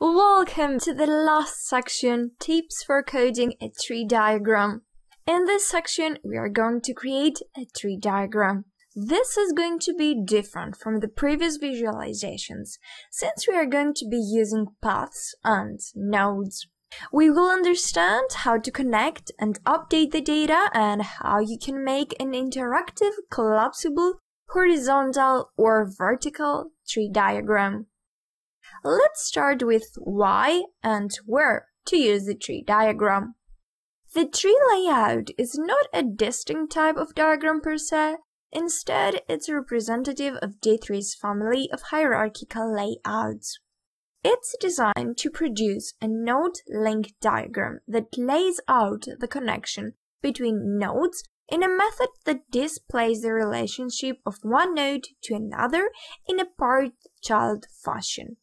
Welcome to the last section, tips for coding a tree diagram. In this section, we are going to create a tree diagram. This is going to be different from the previous visualizations, since we are going to be using paths and nodes. We will understand how to connect and update the data and how you can make an interactive, collapsible, horizontal or vertical tree diagram. Let's start with why and where to use the tree diagram. The tree layout is not a distinct type of diagram per se, instead it's representative of D3's family of hierarchical layouts. It's designed to produce a node link diagram that lays out the connection between nodes in a method that displays the relationship of one node to another in a parent-child fashion.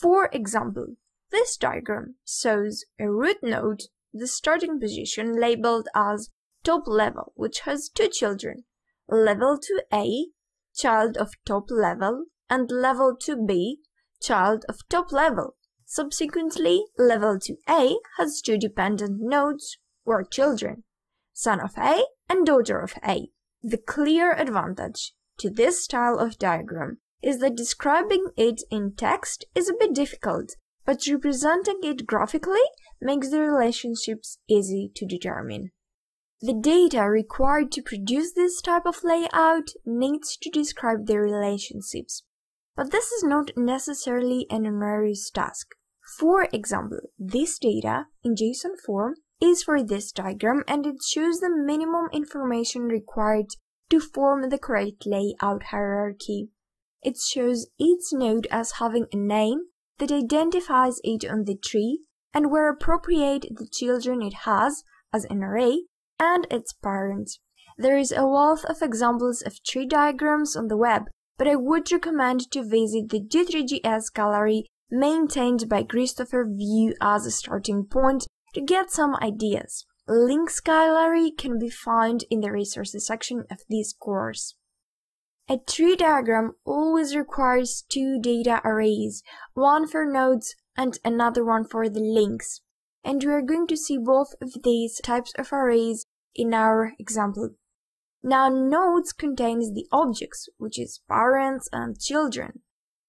For example, this diagram shows a root node, the starting position labeled as top level, which has two children, level 2a, child of top level, and level 2b, child of top level. Subsequently, level 2a has two dependent nodes or children, son of a and daughter of a. The clear advantage to this style of diagram is that describing it in text is a bit difficult, but representing it graphically makes the relationships easy to determine. The data required to produce this type of layout needs to describe the relationships, but this is not necessarily an onerous task. For example, this data in JSON form is for this diagram and it shows the minimum information required to form the correct layout hierarchy. It shows each node as having a name that identifies it on the tree, and where appropriate the children it has as an array and its parent. There is a wealth of examples of tree diagrams on the web, but I would recommend to visit the D3.js gallery maintained by Christopher View as a starting point to get some ideas. Links gallery can be found in the resources section of this course. A tree diagram always requires two data arrays, one for nodes and another one for the links. And we are going to see both of these types of arrays in our example. Now, nodes contains the objects, which is parents and children,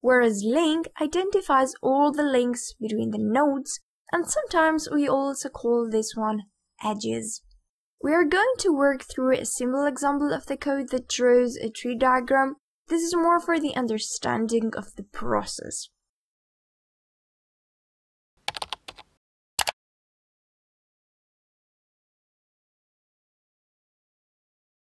whereas link identifies all the links between the nodes, and sometimes we also call this one edges. We are going to work through a simple example of the code that draws a tree diagram. This is more for the understanding of the process.